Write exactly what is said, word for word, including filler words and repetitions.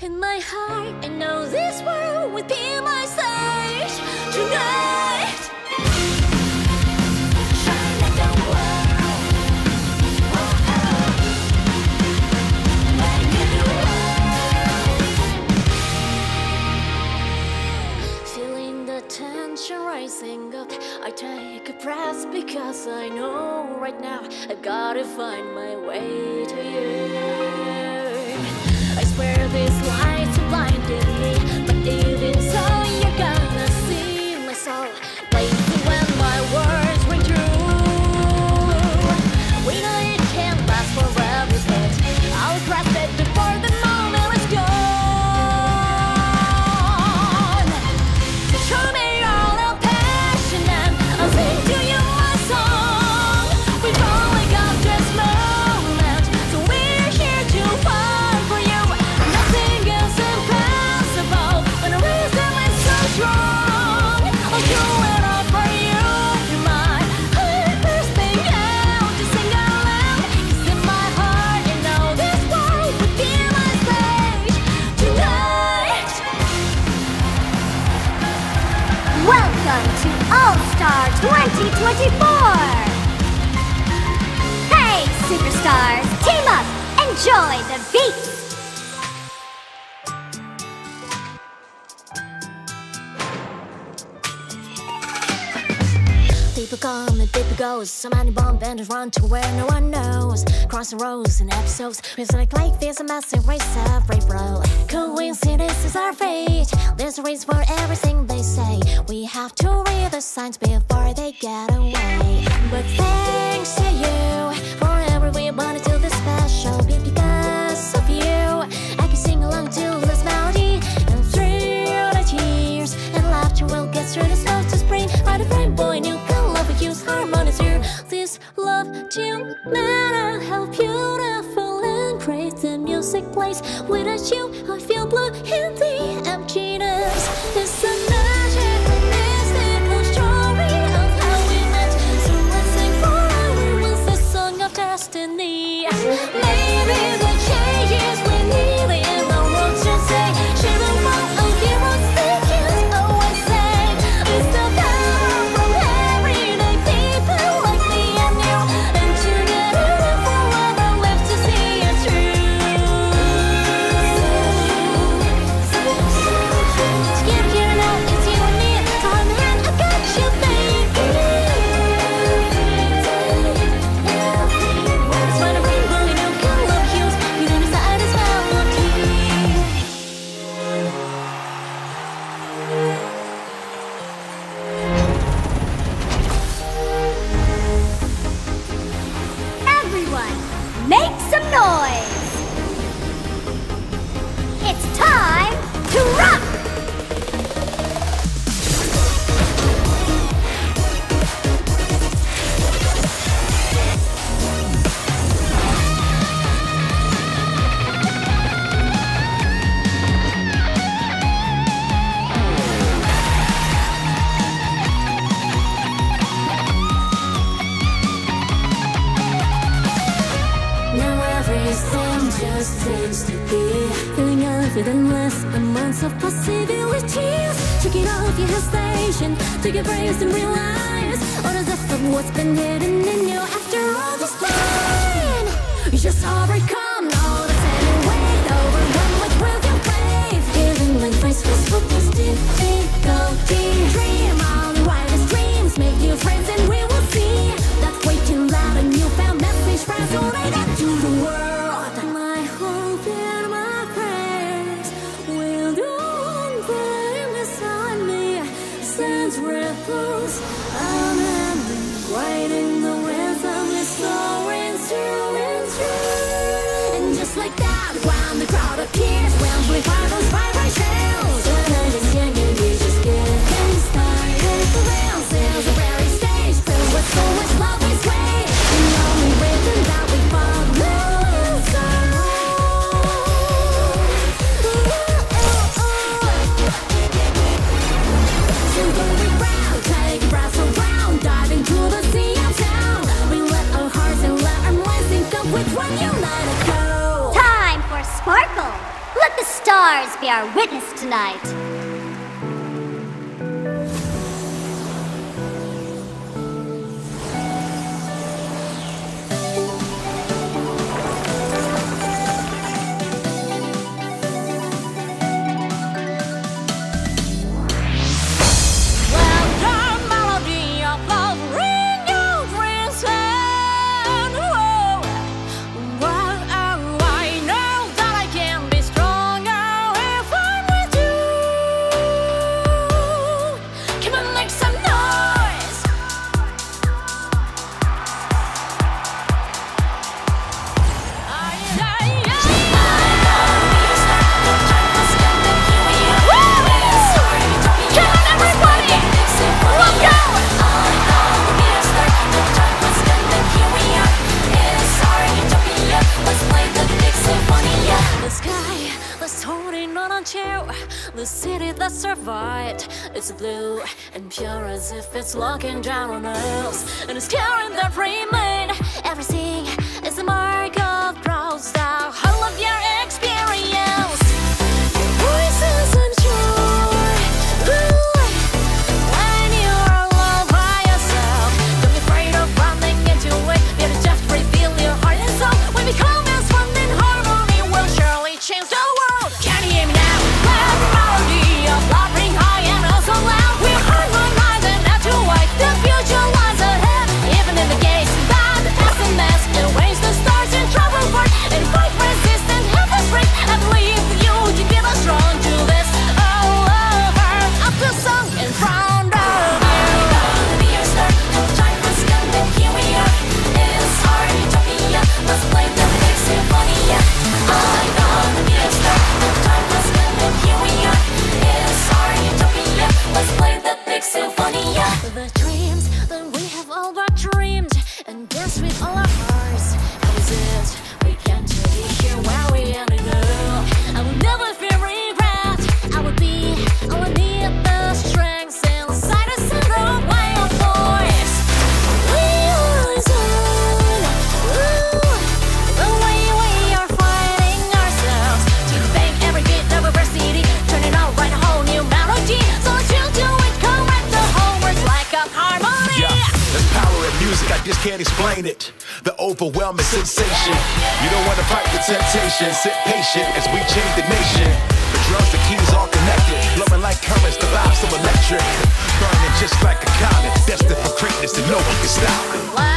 In my heart, I know this world will be my stage tonight. Shine like the world. Oh, oh. Like the world. Feeling the tension rising up, I take a breath because I know right now I've got to find my way to you. I swear these lights are blinding me, but even so you're gonna see my soul blazing when my words ring true. We know it can't last forever, but I'll grasp it before the moment is gone. So show me all your passion and I'll sing to you my song. We've only got this moment, so we're here to find. Welcome to AllStar twenty twenty-four! Hey, superstars! Team up! Enjoy the beat! People come and people go, so many bomb vendors run to where no one knows. Crossing roads and episodes, music like this, a massive race of rape roll. Coincidences are fate, there's a reason for everything they say. We have to read the signs before they get away. But thanks to you, for every wanted to this special beat. Because of you, I can sing along to this melody. And through the tears and laughter, we'll get through the snow to spring. Right a frame boy, new can love with use harmonies here. This love tune, man, I help beautiful. Praise the music plays. Without you, I feel blue in the emptiness. It's a magic, mystical story of how we met. So let's sing forever with the song of destiny. Maybe the changes we need in the world today. Sharing love, a hero's thinking, always same. It's the power from everyday people like me and you. And together we'll forever live to see. Just seems to be filling up with endless amounts of possibilities. Check it off your station, take a breath and realize all the depth of what's been hidden in you after all this pain. You just overcome all the same weight, overwhelmed with will you brave, feeling like priceless for this difficulty. Dream all the wildest dreams, make new friends and we will see that waking loud and newfound message resonate out to the world. Ripples on and riding the winds of this soaring through and through. And just like that, when the crowd appears, we'll be part of those vibrant shells. The night is young and we just getting started. The real sales are very stage, filled with so much love is way. And the only rhythm that we follow is our own. Take a breath around, dive into stars be our witness tonight. The city that survived, it's blue and pure as if it's looking down on us, and it's carrying that remain. Everything is the mark of proud style. I love your experience. Your voice is unsure, when you are all by yourself, don't be afraid of running into it. Better just reveal your heart and soul. When we come as one in harmony, we'll surely change the world. Can you hear me now? The dreams that we have all but dreamed, and danced with all our hearts. How is it we can't be here while we are in love? I will never feel regret. I will be all I need, the strength inside us and the way of voice. We are soon, the way we are fighting ourselves to bang every beat of adversity, turning out right a whole new melody. So you do it. Harmony. Yeah, the power of music, I just can't explain it. The overwhelming sensation. You don't want to fight the temptation. Sit patient as we change the nation. The drums, the keys, all connected. Loving like currents, the vibes so electric. Burning just like a comet. Destined for greatness and no one can stop it.